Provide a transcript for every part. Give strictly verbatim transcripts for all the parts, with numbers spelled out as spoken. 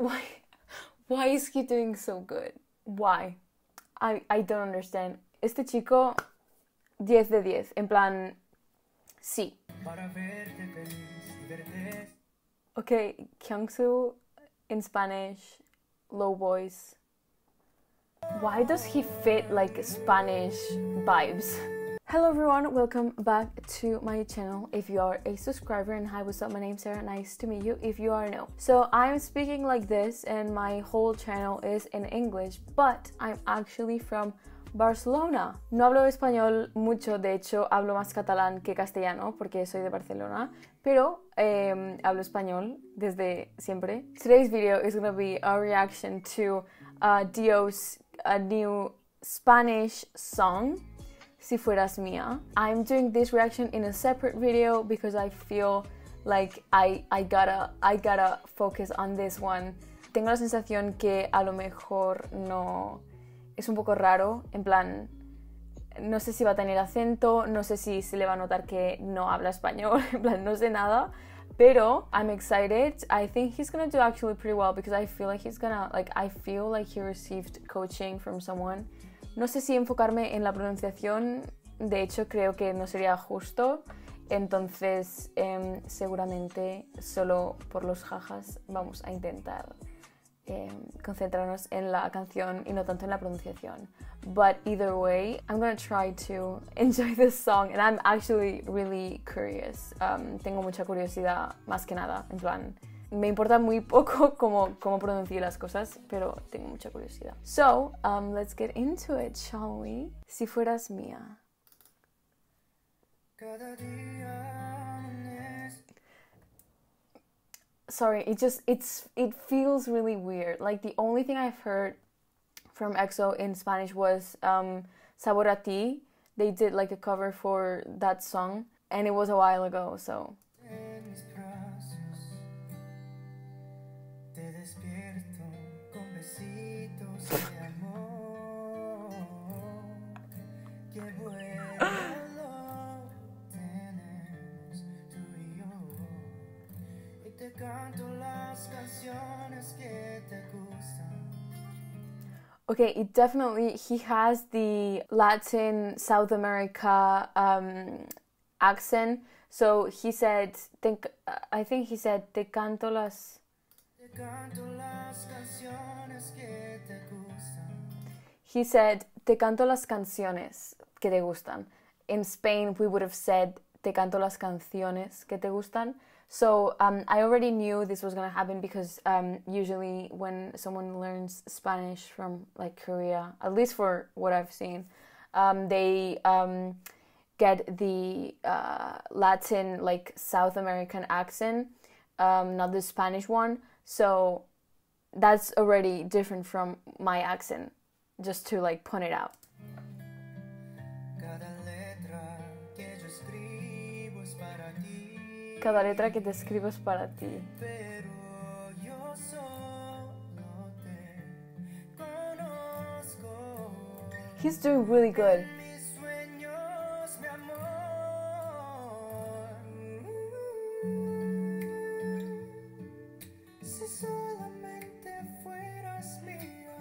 why, why is he doing so good? Why? I, I don't understand. Este chico, diez de diez, en plan, sí. Ok, Kyungsoo, in Spanish, low voice. Why does he fit like Spanish vibes? Hello everyone, welcome back to my channel. If you are a subscriber, and hi, what's up, my name's Sarah, nice to meet you. If you are new, so I'm speaking like this and my whole channel is in English, but I'm actually from Barcelona. No hablo español mucho, de hecho hablo más catalán que castellano porque soy de Barcelona, pero eh, hablo español desde siempre. Today's video is gonna be a reaction to uh, D O's uh, new Spanish song, Si Fueras Mía. I'm doing this reaction in a separate video because I feel like I, I, gotta, I gotta focus on this one. Tengo la sensación que a lo mejor no... es un poco raro, en plan... no sé si va a tener acento, no sé si se le va a notar que no habla español, en plan no sé nada, pero I'm excited. I think he's gonna do actually pretty well because I feel like he's gonna... like, I feel like he received coaching from someone. No sé si enfocarme en la pronunciación, de hecho creo que no sería justo, entonces eh, seguramente solo por los jajas vamos a intentar eh, concentrarnos en la canción y no tanto en la pronunciación. But either way, I'm gonna try to enjoy this song and I'm actually really curious. Um, tengo mucha curiosidad, más que nada, en plan... me importa muy poco cómo, cómo pronuncie las cosas, pero tengo mucha curiosidad. So, um, let's get into it, shall we? Si fueras mía. Sorry, it just, it's, it feels really weird. Like, the only thing I've heard from EXO in Spanish was um, Sabor a ti. They did, like, a cover for that song, and it was a while ago, so... Okay, it definitely, he has the Latin South America um, accent. So he said, think, I think he said, te canto las... He said, te canto las canciones que te gustan. In Spain, we would have said, te canto las canciones que te gustan. So um, I already knew this was gonna happen because um, usually when someone learns Spanish from like Korea, at least for what I've seen, um, they um, get the uh, Latin, like South American accent, um, not the Spanish one. So that's already different from my accent, just to like point it out. Cada letra que te escribo es para ti. Pero yo solo te conozco. He's doing really good. Mis sueños, mi amor. Si solamente fueras mía.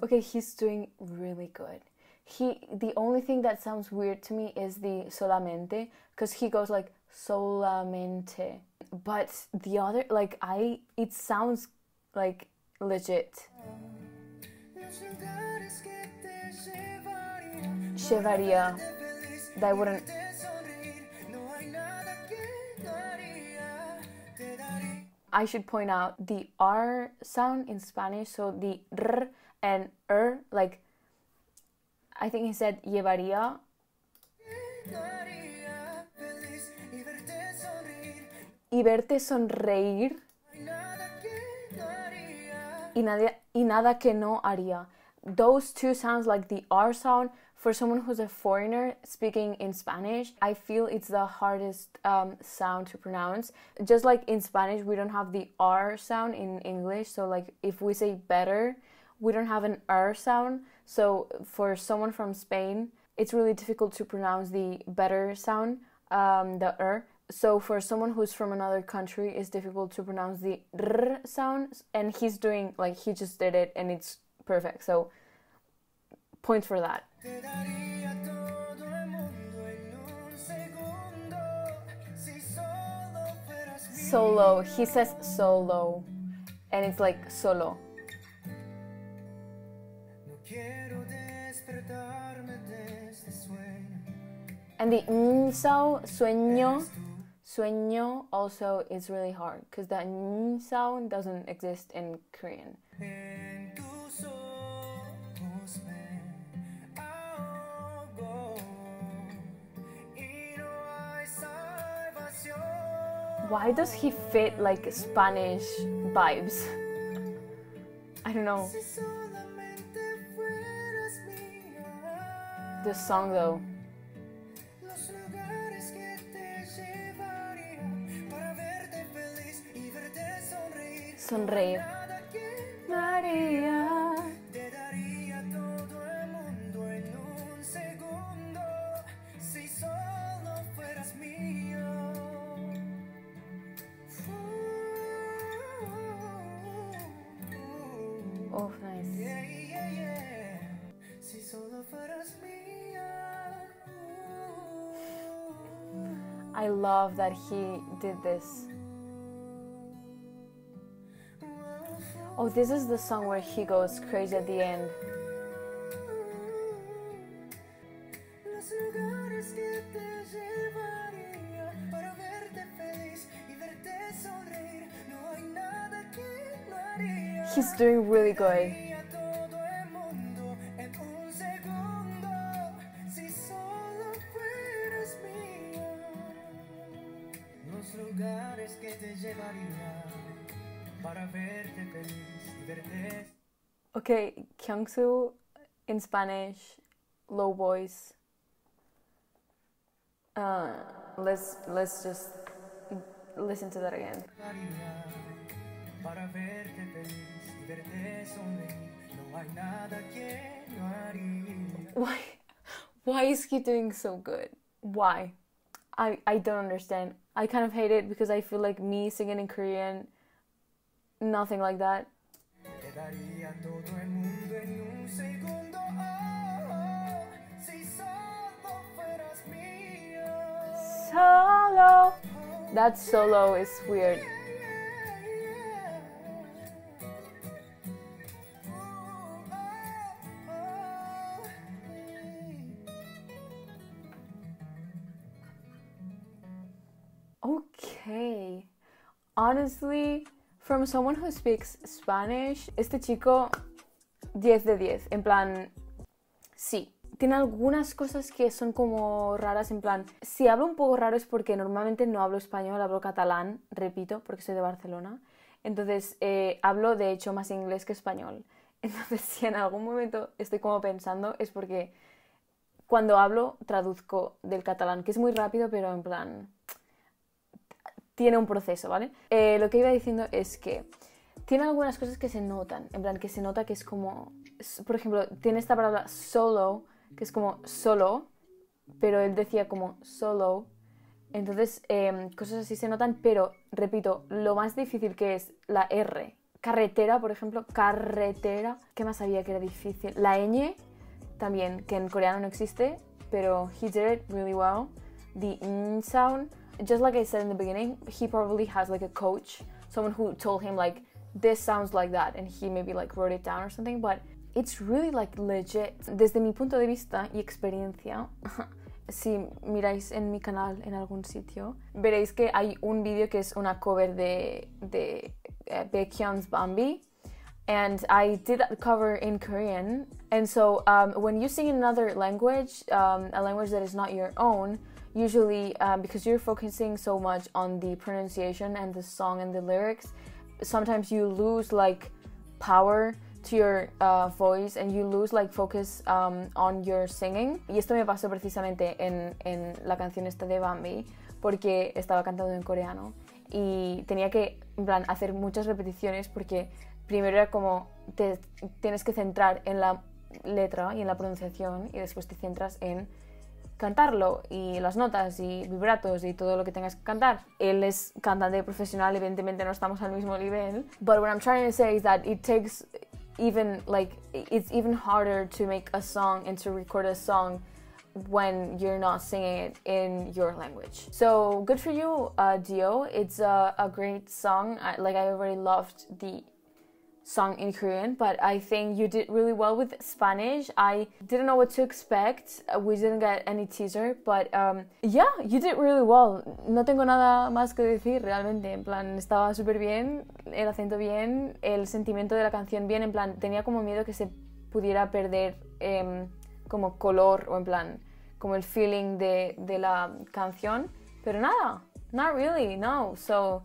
Okay, he's doing really good. He, the only thing that sounds weird to me is the solamente, because he goes like solamente, but the other, like, I, it sounds like legit. Llevaría, that wouldn't. I should point out the R sound in Spanish, so the R and R, like, I think he said llevaría. Y verte sonreír. Y nada, y nada que no haría. Those two sounds, like the R sound, for someone who's a foreigner speaking in Spanish, I feel it's the hardest um, sound to pronounce. Just like in Spanish, we don't have the R sound in English, so like if we say better, we don't have an R sound. So for someone from Spain, it's really difficult to pronounce the better sound, um, the R. So for someone who's from another country, it's difficult to pronounce the R sound, and he's doing, like, he just did it, and it's perfect. So, point for that. Solo. He says solo, and it's like solo. And the n sound, sueño, sueño also is really hard because that n sound doesn't exist in Korean. Why does he fit like Spanish vibes? I don't know. This song though. Sonreír. María. Oh, nice. I love that he did this. Oh, this is the song where he goes crazy at the end. He's doing really good. Okay, Kyungsoo in Spanish, low voice. Uh, let's let's just listen to that again. Why, why is he doing so good? Why? I, I don't understand. I kind of hate it because I feel like me singing in Korean, nothing like that. Solo. That solo is weird. Okay, honestly, from someone who speaks Spanish, este chico diez de diez, en plan, sí. Tiene algunas cosas que son como raras, en plan, si hablo un poco raro es porque normalmente no hablo español, hablo catalán, repito, porque soy de Barcelona, entonces eh, hablo de hecho más inglés que español. Entonces si en algún momento estoy como pensando es porque cuando hablo traduzco del catalán, que es muy rápido, pero en plan... tiene un proceso, ¿vale? Eh, lo que iba diciendo es que tiene algunas cosas que se notan, en plan que se nota que es como, por ejemplo, tiene esta palabra solo, que es como solo, pero él decía como solo, entonces eh, cosas así se notan, pero repito, lo más difícil que es la R, carretera, por ejemplo, carretera, ¿qué más había que era difícil? La ñ, también, que en coreano no existe, pero he did it really well, the n sound. Just like I said in the beginning, he probably has like a coach, someone who told him like, this sounds like that, and he maybe like wrote it down or something, but it's really like legit. Desde mi punto de vista y experiencia, si miráis en mi canal en algún sitio, veréis que hay un vídeo que es una cover de, de uh, Baekhyun's Bambi, and I did that cover in Korean, and so um, when you sing in another language, um, a language that is not your own, usually uh, because you're focusing so much on the pronunciation and the song and the lyrics, sometimes you lose like power to your uh, voice and you lose like focus um, on your singing. Y esto me pasó precisamente en, en la canción esta de Bambi porque estaba cantando en coreano y tenía que, en plan, hacer muchas repeticiones porque primero era como te tienes que centrar en la letra y en la pronunciación y después te centras en cantarlo y las notas y vibratos y todo lo que tengas que cantar. Él es cantante profesional, evidentemente no estamos al mismo nivel. But what I'm trying to say is that it takes even like it's even harder to make a song and to record a song when you're not singing it in your language. So good for you, uh, D O It's a, a great song. I, like I already loved the song in Korean, but I think you did really well with Spanish. I didn't know what to expect. We didn't get any teaser, but um, yeah, you did really well. No tengo nada más que decir realmente, en plan, estaba súper bien, el acento bien, el sentimiento de la canción bien, en plan, tenía como miedo que se pudiera perder eh, como color o en plan, como el feeling de, de la canción, pero nada, not really, no, so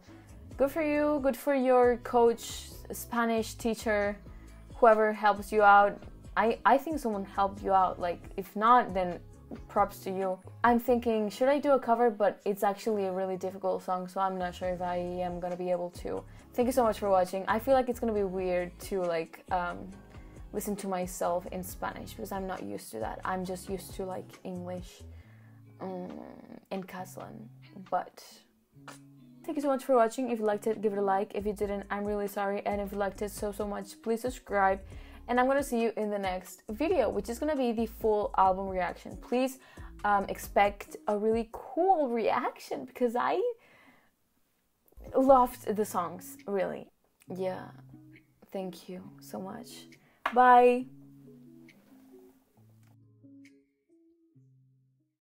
good for you, good for your coach, Spanish teacher, whoever helps you out. I, I think someone helped you out, like if not, then props to you. I'm thinking, should I do a cover? But it's actually a really difficult song, so I'm not sure if I am gonna be able to. Thank you so much for watching. I feel like it's gonna be weird to like um, listen to myself in Spanish because I'm not used to that. I'm just used to like English um, and Catalan, but thank you so much for watching. If you liked it, give it a like. If you didn't, I'm really sorry. And if you liked it so, so much, please subscribe. And I'm gonna see you in the next video, which is gonna be the full album reaction. Please um, expect a really cool reaction because I loved the songs, really. Yeah, thank you so much. Bye.